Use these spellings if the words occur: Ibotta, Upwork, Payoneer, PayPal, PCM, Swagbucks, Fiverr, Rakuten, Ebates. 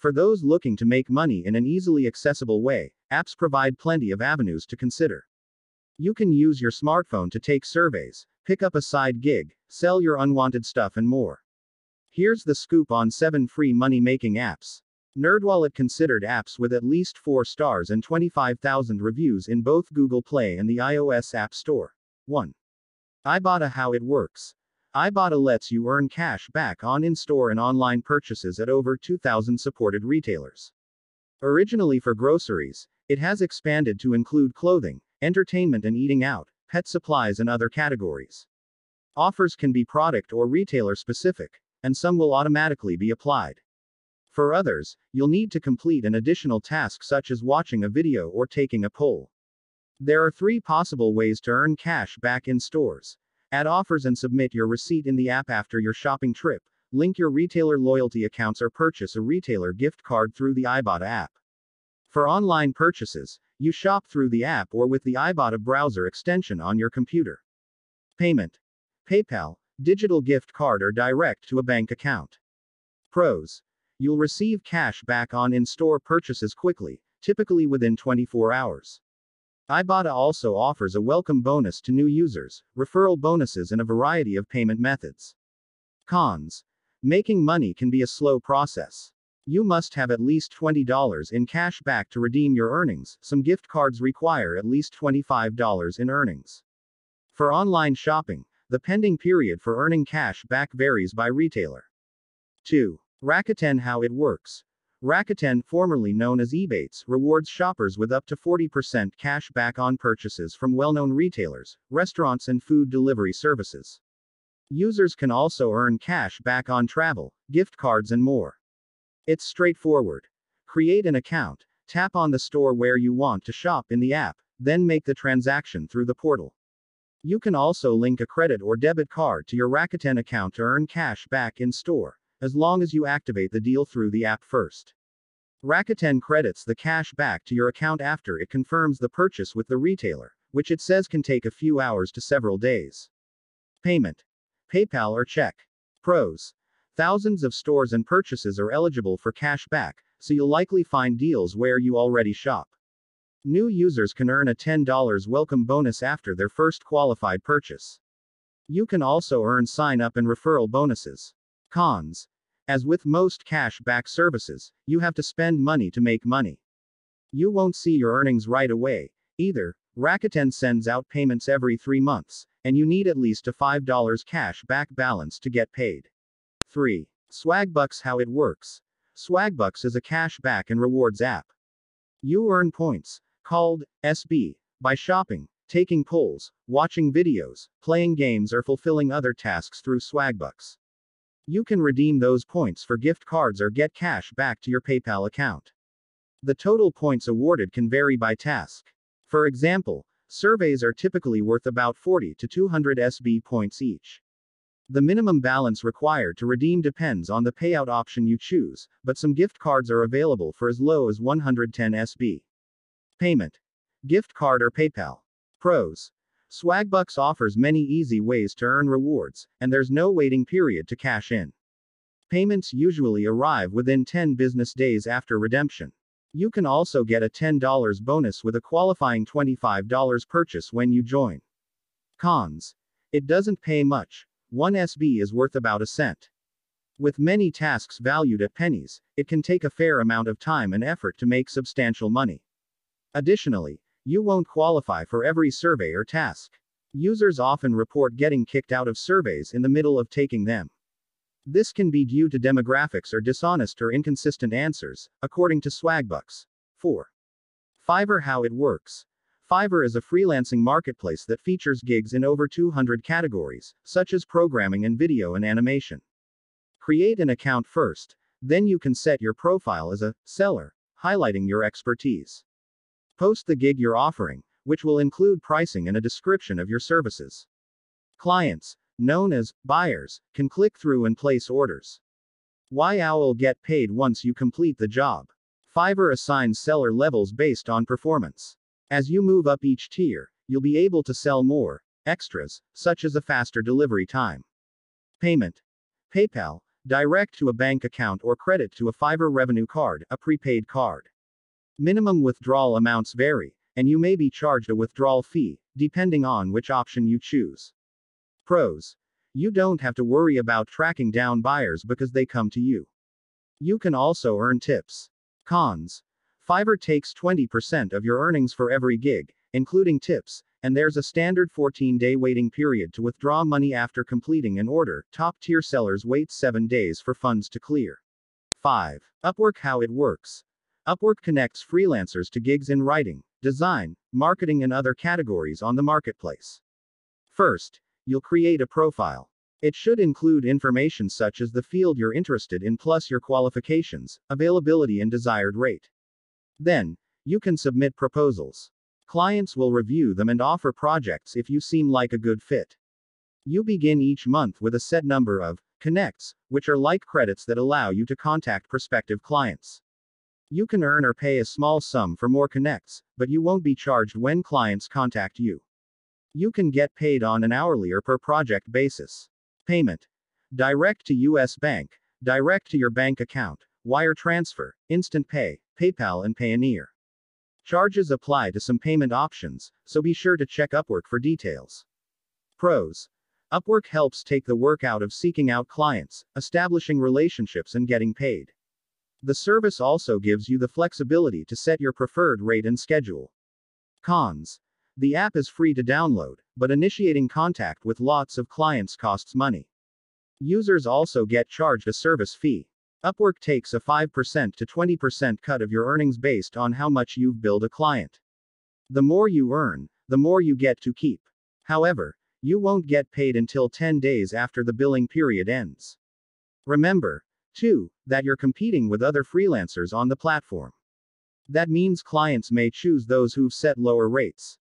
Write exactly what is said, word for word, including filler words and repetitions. For those looking to make money in an easily accessible way, apps provide plenty of avenues to consider. You can use your smartphone to take surveys, pick up a side gig, sell your unwanted stuff and more. Here's the scoop on seven free money-making apps. NerdWallet considered apps with at least four stars and twenty-five thousand reviews in both Google Play and the iOS App Store. one. Ibotta. How it works. Ibotta lets you earn cash back on in-store and online purchases at over two thousand supported retailers. Originally for groceries, it has expanded to include clothing, entertainment and eating out, pet supplies and other categories. Offers can be product or retailer specific, and some will automatically be applied. For others, you'll need to complete an additional task such as watching a video or taking a poll. There are three possible ways to earn cash back in stores. Add offers and submit your receipt in the app after your shopping trip, link your retailer loyalty accounts or purchase a retailer gift card through the Ibotta app. For online purchases, you shop through the app or with the Ibotta browser extension on your computer. Payment: PayPal, digital gift card or direct to a bank account. Pros: you'll receive cash back on in-store purchases quickly, typically within twenty-four hours. Ibotta also offers a welcome bonus to new users, referral bonuses and a variety of payment methods. Cons: making money can be a slow process. You must have at least twenty dollars in cash back to redeem your earnings. Some gift cards require at least twenty-five dollars in earnings. For online shopping, the pending period for earning cash back varies by retailer. two. Rakuten. How it works. Rakuten, formerly known as Ebates, rewards shoppers with up to forty percent cash back on purchases from well-known retailers, restaurants and food delivery services. Users can also earn cash back on travel, gift cards and more. It's straightforward. Create an account, tap on the store where you want to shop in the app, then make the transaction through the portal. You can also link a credit or debit card to your Rakuten account to earn cash back in store, as long as you activate the deal through the app first. Rakuten credits the cash back to your account after it confirms the purchase with the retailer, which it says can take a few hours to several days. Payment: PayPal or check. Pros: thousands of stores and purchases are eligible for cash back, so you'll likely find deals where you already shop. New users can earn a ten dollar welcome bonus after their first qualified purchase. You can also earn sign-up and referral bonuses. Cons: as with most cash-back services, you have to spend money to make money. You won't see your earnings right away, either. Rakuten sends out payments every three months, and you need at least a five dollar cash-back balance to get paid. three. Swagbucks. How it works. Swagbucks is a cash-back and rewards app. You earn points, called S B, by shopping, taking polls, watching videos, playing games or fulfilling other tasks through Swagbucks. You can redeem those points for gift cards or get cash back to your PayPal account. The total points awarded can vary by task. For example, surveys are typically worth about forty to two hundred S B points each. The minimum balance required to redeem depends on the payout option you choose, but some gift cards are available for as low as one hundred ten S B. Payment: gift card or PayPal. Pros: Swagbucks offers many easy ways to earn rewards, and there's no waiting period to cash in. Payments usually arrive within ten business days after redemption. You can also get a ten dollar bonus with a qualifying twenty-five dollar purchase when you join. Cons: it doesn't pay much. One S B is worth about a cent. With many tasks valued at pennies, it can take a fair amount of time and effort to make substantial money. Additionally, you won't qualify for every survey or task. Users often report getting kicked out of surveys in the middle of taking them. This can be due to demographics or dishonest or inconsistent answers, according to Swagbucks. four. Fiverr. How it works. Fiverr is a freelancing marketplace that features gigs in over two hundred categories, such as programming and video and animation. Create an account first, then you can set your profile as a seller, highlighting your expertise. Post the gig you're offering, which will include pricing and a description of your services. Clients, known as buyers, can click through and place orders. You'll get paid once you complete the job. Fiverr assigns seller levels based on performance. As you move up each tier, you'll be able to sell more extras, such as a faster delivery time. Payment: PayPal, Direct to a bank account or credit to a Fiverr revenue card, a prepaid card. Minimum withdrawal amounts vary, and you may be charged a withdrawal fee, depending on which option you choose. Pros. You don't have to worry about tracking down buyers because they come to you. You can also earn tips. Cons. Fiverr takes twenty percent of your earnings for every gig, including tips, and there's a standard fourteen day waiting period to withdraw money after completing an order. Top-tier sellers wait seven days for funds to clear. five. Upwork. How it works. Upwork connects freelancers to gigs in writing, design, marketing and other categories on the marketplace. First, you'll create a profile. It should include information such as the field you're interested in plus your qualifications, availability and desired rate. Then, you can submit proposals. Clients will review them and offer projects if you seem like a good fit. You begin each month with a set number of connects, which are like credits that allow you to contact prospective clients. You can earn or pay a small sum for more connects, but you won't be charged when clients contact you. You can get paid on an hourly or per project basis. Payment. Direct to U S Bank, direct to your bank account, wire transfer, instant pay, PayPal and Payoneer. Charges apply to some payment options, so be sure to check Upwork for details. Pros. Upwork helps take the work out of seeking out clients, establishing relationships and getting paid. The service also gives you the flexibility to set your preferred rate and schedule. Cons. The app is free to download, but initiating contact with lots of clients costs money. Users also get charged a service fee. Upwork takes a five percent to twenty percent cut of your earnings based on how much you've billed a client. The more you earn, the more you get to keep. However, you won't get paid until ten days after the billing period ends. Remember, too, that you're competing with other freelancers on the platform. That means clients may choose those who've set lower rates.